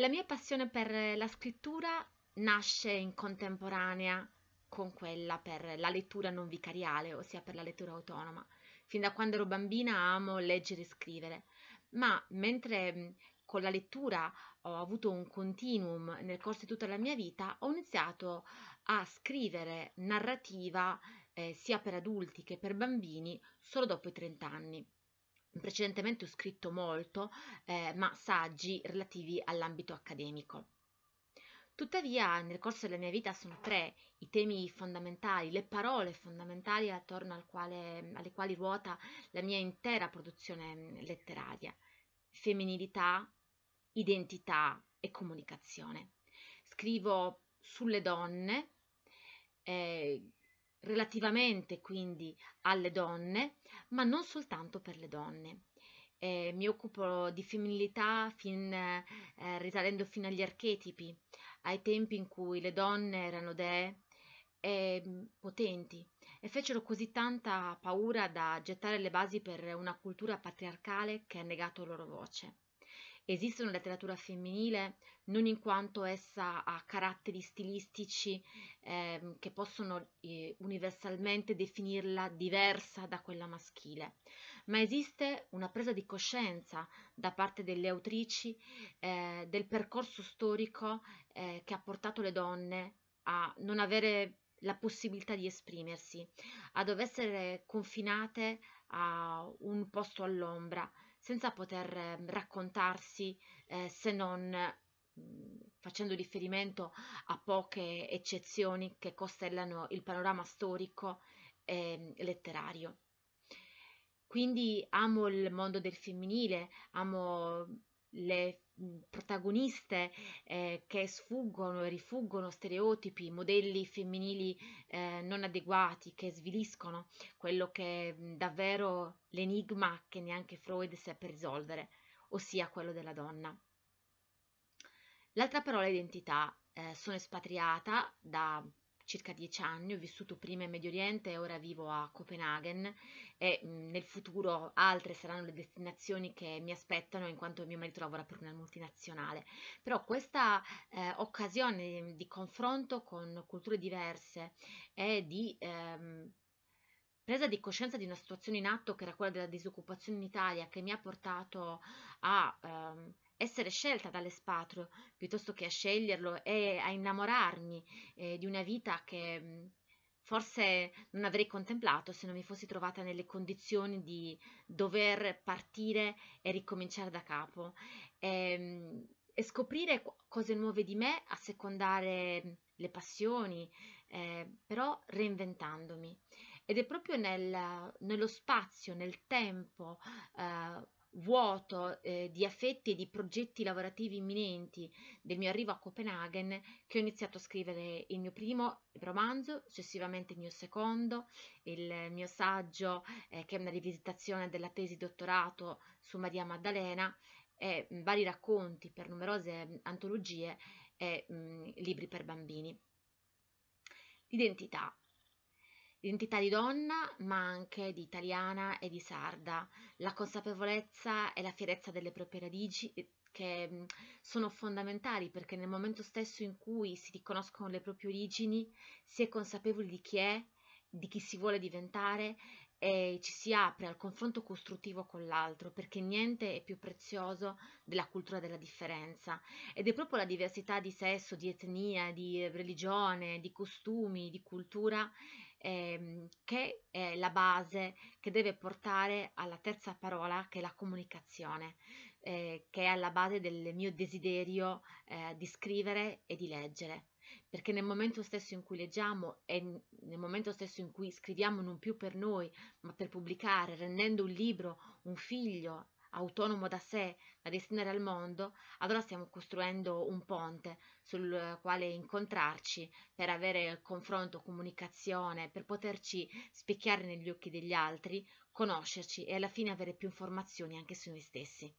La mia passione per la scrittura nasce in contemporanea con quella per la lettura non vicariale, ossia per la lettura autonoma. Fin da quando ero bambina amo leggere e scrivere, ma mentre con la lettura ho avuto un continuum nel corso di tutta la mia vita, ho iniziato a scrivere narrativa sia per adulti che per bambini solo dopo i 30 anni. Precedentemente ho scritto molto, ma saggi relativi all'ambito accademico. Tuttavia, nel corso della mia vita sono tre i temi fondamentali, le parole fondamentali attorno alle quali ruota la mia intera produzione letteraria: femminilità, identità e comunicazione. Scrivo sulle donne, relativamente quindi alle donne, ma non soltanto per le donne. Mi occupo di femminilità risalendo fino agli archetipi, ai tempi in cui le donne erano dee e potenti e fecero così tanta paura da gettare le basi per una cultura patriarcale che ha negato loro voce. Esiste una letteratura femminile non in quanto essa ha caratteri stilistici che possono universalmente definirla diversa da quella maschile, ma esiste una presa di coscienza da parte delle autrici del percorso storico che ha portato le donne a non avere la possibilità di esprimersi, a dover essere confinate a un posto all'ombra, senza poter raccontarsi se non facendo riferimento a poche eccezioni che costellano il panorama storico e letterario. Quindi amo il mondo del femminile, amo le protagoniste che sfuggono e rifuggono stereotipi, modelli femminili non adeguati, che sviliscono quello che è davvero l'enigma che neanche Freud seppe risolvere, ossia quello della donna. L'altra parola è identità. Sono espatriata da circa 10 anni, ho vissuto prima in Medio Oriente e ora vivo a Copenaghen e nel futuro altre saranno le destinazioni che mi aspettano, in quanto mio marito lavora per una multinazionale. Però questa occasione di confronto con culture diverse e di presa di coscienza di una situazione in atto, che era quella della disoccupazione in Italia, che mi ha portato a essere scelta dall'espatrio piuttosto che a sceglierlo e a innamorarmi di una vita che forse non avrei contemplato se non mi fossi trovata nelle condizioni di dover partire e ricominciare da capo e scoprire cose nuove di me, assecondare le passioni, però reinventandomi. Ed è proprio nello spazio, nel tempo vuoto di affetti e di progetti lavorativi imminenti del mio arrivo a Copenaghen che ho iniziato a scrivere il mio primo romanzo, successivamente il mio secondo, il mio saggio che è una rivisitazione della tesi dottorato su Maria Maddalena, e vari racconti per numerose antologie e libri per bambini. L'identità. L'identità di donna, ma anche di italiana e di sarda, la consapevolezza e la fierezza delle proprie radici che sono fondamentali, perché nel momento stesso in cui si riconoscono le proprie origini si è consapevoli di chi è, di chi si vuole diventare e ci si apre al confronto costruttivo con l'altro, perché niente è più prezioso della cultura della differenza. Ed è proprio la diversità di sesso, di etnia, di religione, di costumi, di cultura che è la base che deve portare alla terza parola, che è la comunicazione, che è alla base del mio desiderio di scrivere e di leggere, perché nel momento stesso in cui leggiamo e nel momento stesso in cui scriviamo, non più per noi ma per pubblicare, rendendo un libro un figlio autonomo da sé, da destinare al mondo, allora stiamo costruendo un ponte sul quale incontrarci per avere confronto, comunicazione, per poterci specchiare negli occhi degli altri, conoscerci e alla fine avere più informazioni anche su noi stessi.